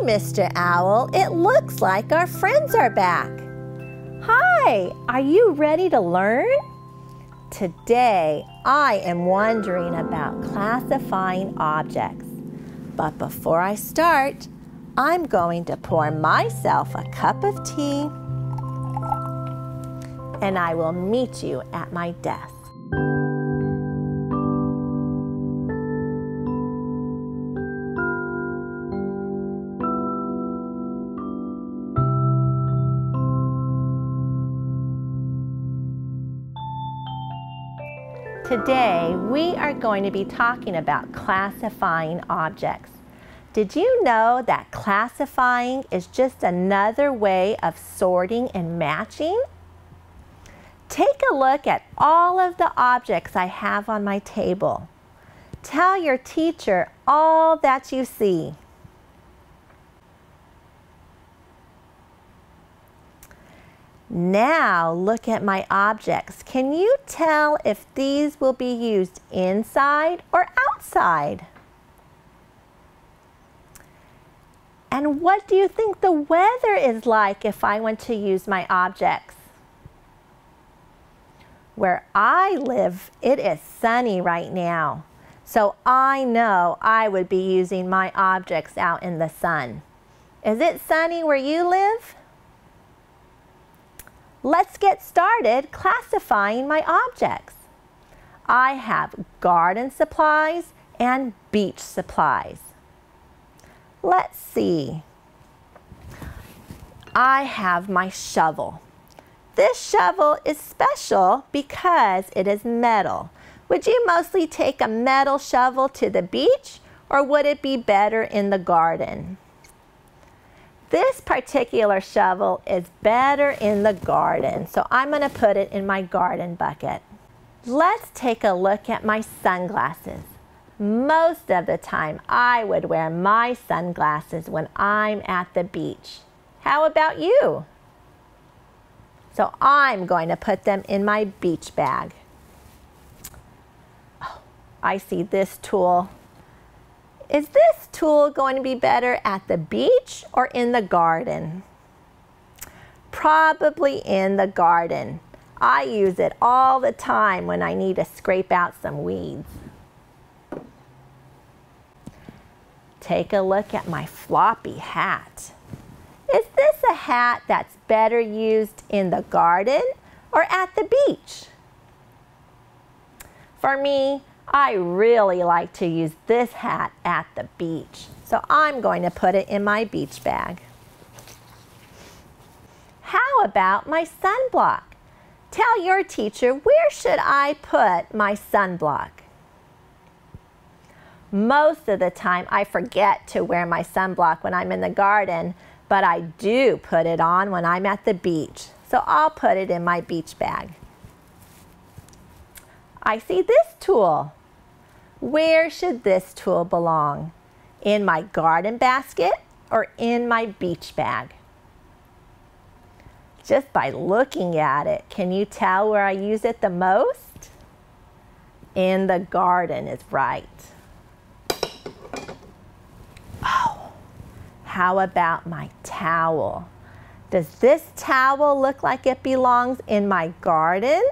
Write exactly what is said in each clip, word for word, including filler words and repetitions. Hi, Mister Owl. It looks like our friends are back. Hi, are you ready to learn? Today, I am wondering about classifying objects. But before I start, I'm going to pour myself a cup of tea, and I will meet you at my desk. Today, we are going to be talking about classifying objects. Did you know that classifying is just another way of sorting and matching? Take a look at all of the objects I have on my table. Tell your teacher all that you see. Now look at my objects. Can you tell if these will be used inside or outside? And what do you think the weather is like if I want to use my objects? Where I live, it is sunny right now, so I know I would be using my objects out in the sun. Is it sunny where you live? Let's get started classifying my objects. I have garden supplies and beach supplies. Let's see. I have my shovel. This shovel is special because it is metal. Would you mostly take a metal shovel to the beach, or would it be better in the garden? This particular shovel is better in the garden, so I'm going to put it in my garden bucket. Let's take a look at my sunglasses. Most of the time, I would wear my sunglasses when I'm at the beach. How about you? So I'm going to put them in my beach bag. Oh, I see this tool. Is this tool going to be better at the beach or in the garden? Probably in the garden. I use it all the time when I need to scrape out some weeds. Take a look at my floppy hat. Is this a hat that's better used in the garden or at the beach? For me, I really like to use this hat at the beach, so I'm going to put it in my beach bag. How about my sunblock? Tell your teacher, where should I put my sunblock? Most of the time, I forget to wear my sunblock when I'm in the garden, but I do put it on when I'm at the beach, so I'll put it in my beach bag. I see this tool. Where should this tool belong? In my garden basket or in my beach bag? Just by looking at it, can you tell where I use it the most? In the garden is right. Oh, how about my towel? Does this towel look like it belongs in my garden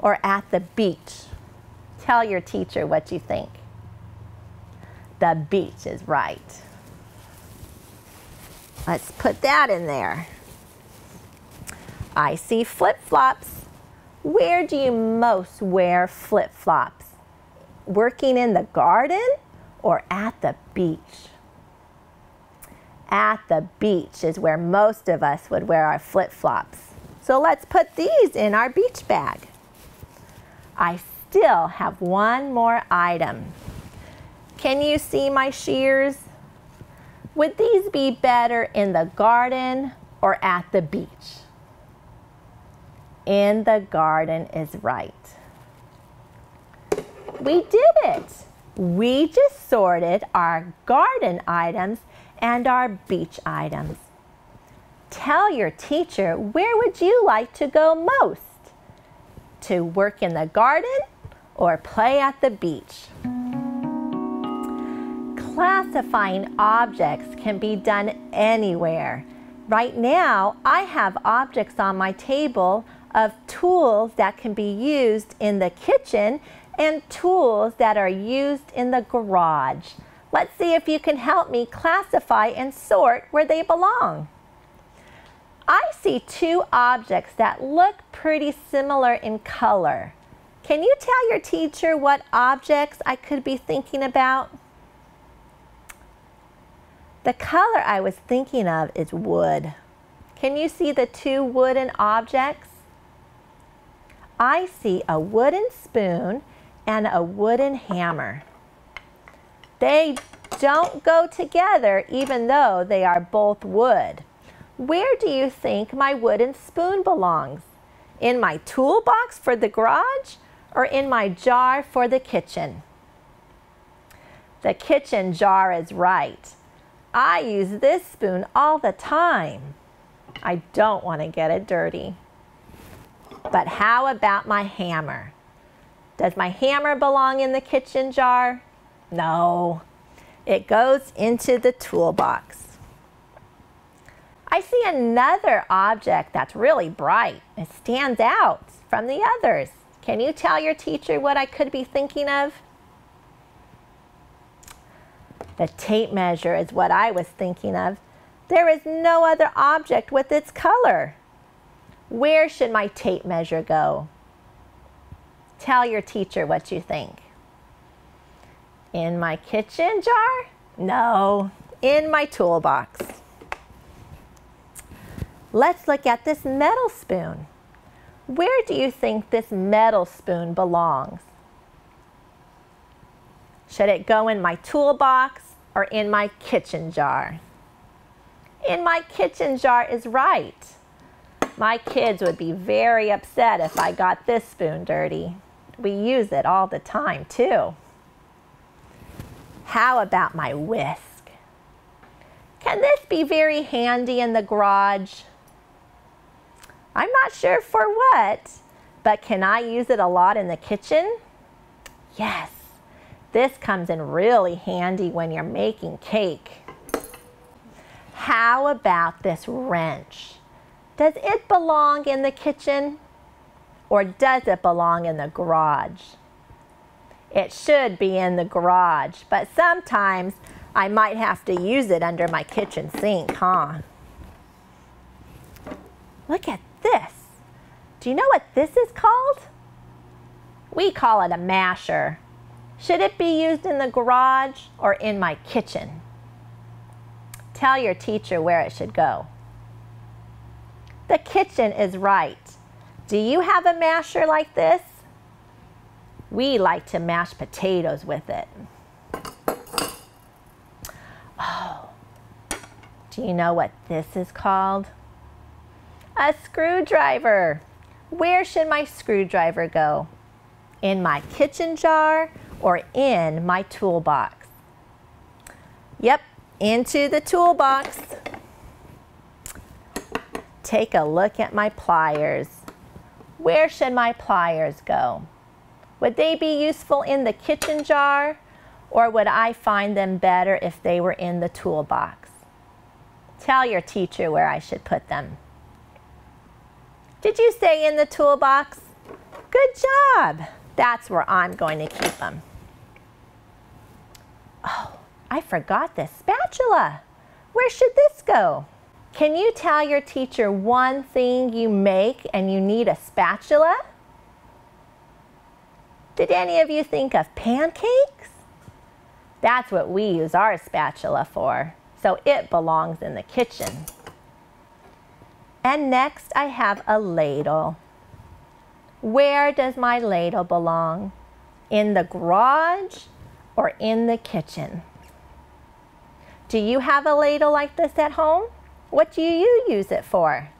or at the beach? Tell your teacher what you think. The beach is right. Let's put that in there. I see flip-flops. Where do you most wear flip-flops? Working in the garden or at the beach? At the beach is where most of us would wear our flip-flops. So let's put these in our beach bag. I still have one more item. Can you see my shears? Would these be better in the garden or at the beach? In the garden is right. We did it! We just sorted our garden items and our beach items. Tell your teacher, where would you like to go most? To work in the garden or play at the beach? classifying objects can be done anywhere. Right now, I have objects on my table of tools that can be used in the kitchen and tools that are used in the garage. Let's see if you can help me classify and sort where they belong. I see two objects that look pretty similar in color. Can you tell your teacher what objects I could be thinking about? The color I was thinking of is wood. Can you see the two wooden objects? I see a wooden spoon and a wooden hammer. They don't go together even though they are both wood. Where do you think my wooden spoon belongs? In my toolbox for the garage or in my jar for the kitchen? The kitchen jar is right. I use this spoon all the time. I don't want to get it dirty. But how about my hammer? Does my hammer belong in the kitchen jar? No. It goes into the toolbox. I see another object that's really bright. It stands out from the others. Can you tell your teacher what I could be thinking of? The tape measure is what I was thinking of. There is no other object with its color. Where should my tape measure go? Tell your teacher what you think. In my kitchen jar? No, in my toolbox. Let's look at this metal spoon. Where do you think this metal spoon belongs? Should it go in my toolbox or in my kitchen jar? In my kitchen jar is right. My kids would be very upset if I got this spoon dirty. We use it all the time too. How about my whisk? Can this be very handy in the garage? I'm not sure for what, but can I use it a lot in the kitchen? Yes. This comes in really handy when you're making cake. How about this wrench? Does it belong in the kitchen or does it belong in the garage? It should be in the garage, but sometimes I might have to use it under my kitchen sink, huh? Look at this. Do you know what this is called? We call it a masher. Should it be used in the garage or in my kitchen? Tell your teacher where it should go. The kitchen is right. Do you have a masher like this? We like to mash potatoes with it. Oh, do you know what this is called? A screwdriver. Where should my screwdriver go? In my kitchen jar or in my toolbox? Yep, into the toolbox. Take a look at my pliers. Where should my pliers go? Would they be useful in the kitchen jar, or would I find them better if they were in the toolbox? Tell your teacher where I should put them. Did you say in the toolbox? Good job! That's where I'm going to keep them. Oh, I forgot this spatula. Where should this go? Can you tell your teacher one thing you make and you need a spatula? Did any of you think of pancakes? That's what we use our spatula for, so it belongs in the kitchen. And next I have a ladle. Where does my ladle belong? In the garage or in the kitchen? Do you have a ladle like this at home? What do you use it for?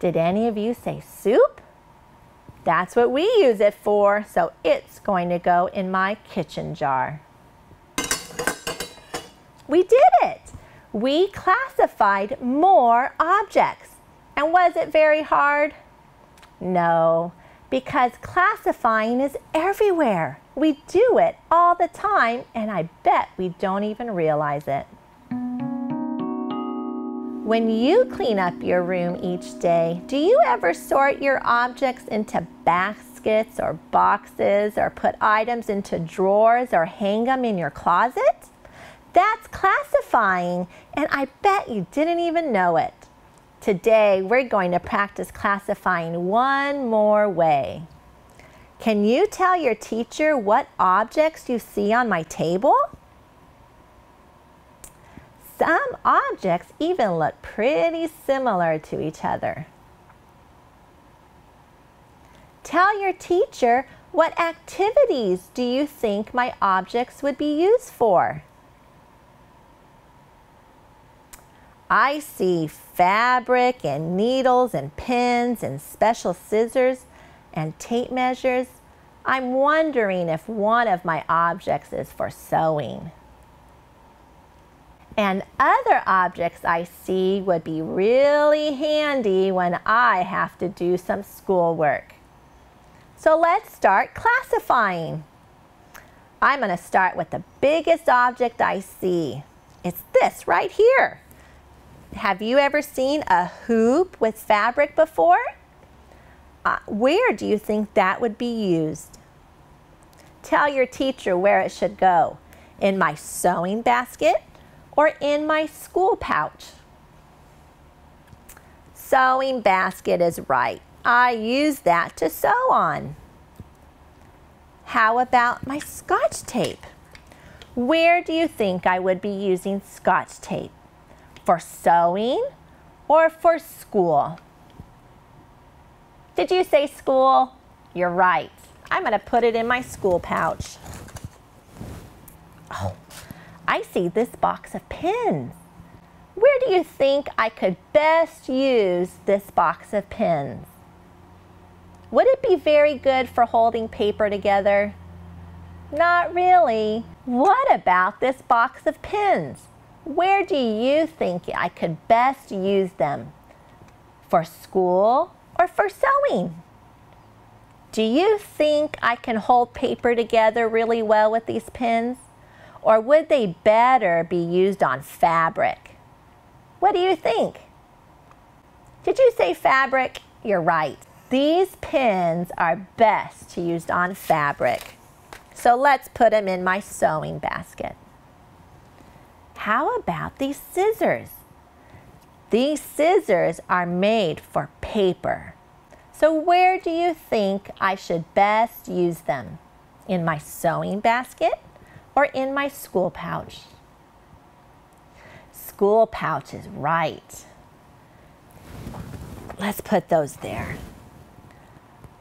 Did any of you say soup? That's what we use it for, so it's going to go in my kitchen jar. We did it! We classified more objects. And was it very hard? No, because classifying is everywhere. We do it all the time, and I bet we don't even realize it. When you clean up your room each day, do you ever sort your objects into baskets or boxes, or put items into drawers or hang them in your closet? That's classifying, and I bet you didn't even know it. Today, we're going to practice classifying one more way. Can you tell your teacher what objects you see on my table? Some objects even look pretty similar to each other. Tell your teacher, what activities do you think my objects would be used for? I see fabric and needles and pins and special scissors and tape measures. I'm wondering if one of my objects is for sewing. And other objects I see would be really handy when I have to do some schoolwork. So let's start classifying. I'm going to start with the biggest object I see. It's this right here. Have you ever seen a hoop with fabric before? Uh, where do you think that would be used? Tell your teacher where it should go. In my sewing basket, or in my school pouch. Sewing basket is right. I use that to sew on. How about my Scotch tape? Where do you think I would be using Scotch tape? For sewing or for school? Did you say school? You're right. I'm going to put it in my school pouch. Oh. I see this box of pins. Where do you think I could best use this box of pins? Would it be very good for holding paper together? Not really. What about this box of pins? Where do you think I could best use them? For school or for sewing? Do you think I can hold paper together really well with these pins? Or would they better be used on fabric? What do you think? Did you say fabric? You're right. These pins are best used on fabric. So let's put them in my sewing basket. How about these scissors? These scissors are made for paper. So where do you think I should best use them? In my sewing basket? Or in my school pouch? School pouch is right. Let's put those there.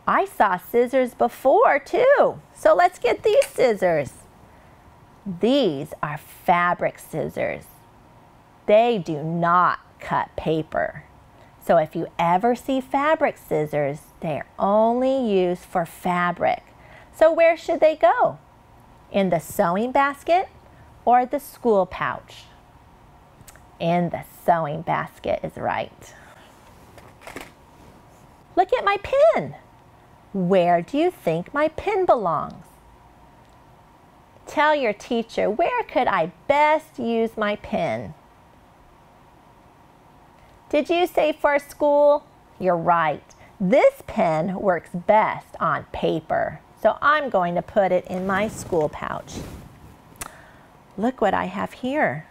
I saw scissors before too, so let's get these scissors. These are fabric scissors. They do not cut paper. So if you ever see fabric scissors, they're only used for fabric. So where should they go? In the sewing basket or the school pouch? In the sewing basket is right. Look at my pin. Where do you think my pin belongs? Tell your teacher, where could I best use my pin? Did you say for school? You're right. This pin works best on paper. So I'm going to put it in my school pouch. Look what I have here.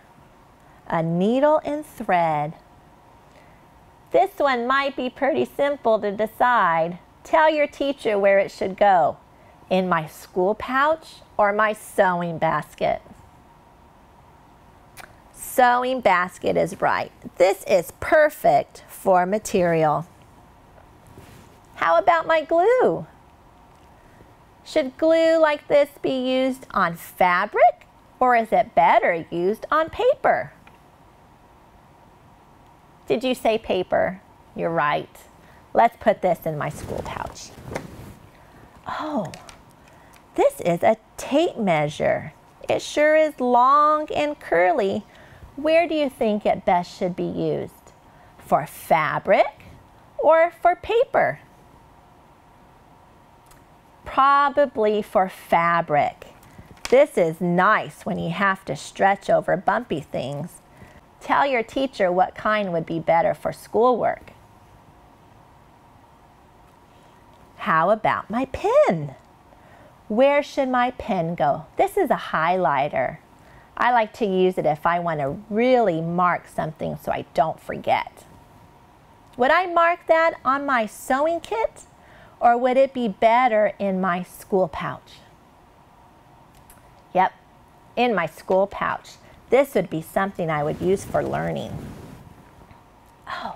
A needle and thread. This one might be pretty simple to decide. Tell your teacher where it should go. In my school pouch or my sewing basket? Sewing basket is right. This is perfect for material. How about my glue? Should glue like this be used on fabric, or is it better used on paper? Did you say paper? You're right. Let's put this in my school pouch. Oh, this is a tape measure. It sure is long and curly. Where do you think it best should be used? For fabric or for paper? probably for fabric. This is nice when you have to stretch over bumpy things. Tell your teacher what kind would be better for schoolwork. How about my pen? Where should my pen go? This is a highlighter. I like to use it if I want to really mark something so I don't forget. Would I mark that on my sewing kit, or would it be better in my school pouch? Yep, in my school pouch. This would be something I would use for learning. Oh,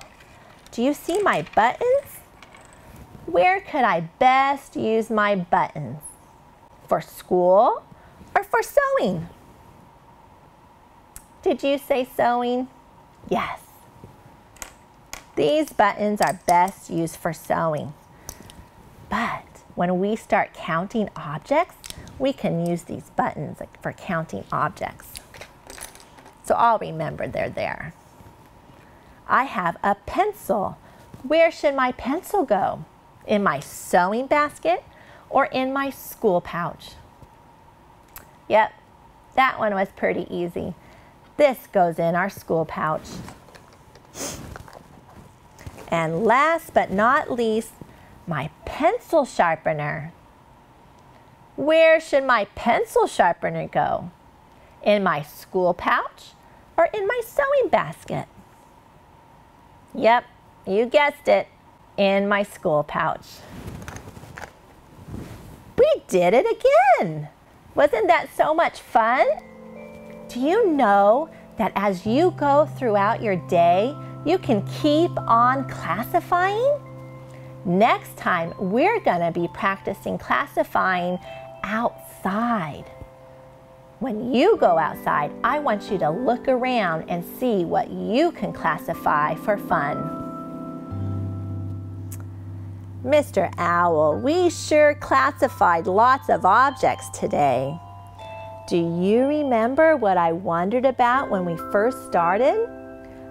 do you see my buttons? Where could I best use my buttons? For school or for sewing? Did you say sewing? Yes. These buttons are best used for sewing. But when we start counting objects, we can use these buttons for counting objects. So I'll remember they're there. I have a pencil. Where should my pencil go? In my sewing basket or in my school pouch? Yep, that one was pretty easy. This goes in our school pouch. And last but not least, my pencil sharpener. Where should my pencil sharpener go? In my school pouch or in my sewing basket? Yep, you guessed it, in my school pouch. We did it again! Wasn't that so much fun? Do you know that as you go throughout your day, you can keep on classifying? Next time, we're gonna be practicing classifying outside. When you go outside, I want you to look around and see what you can classify for fun. Mister Owl, we sure classified lots of objects today. Do you remember what I wondered about when we first started?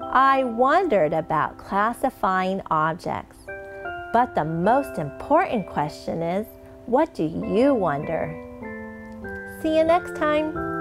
I wondered about classifying objects. But the most important question is, what do you wonder? See you next time.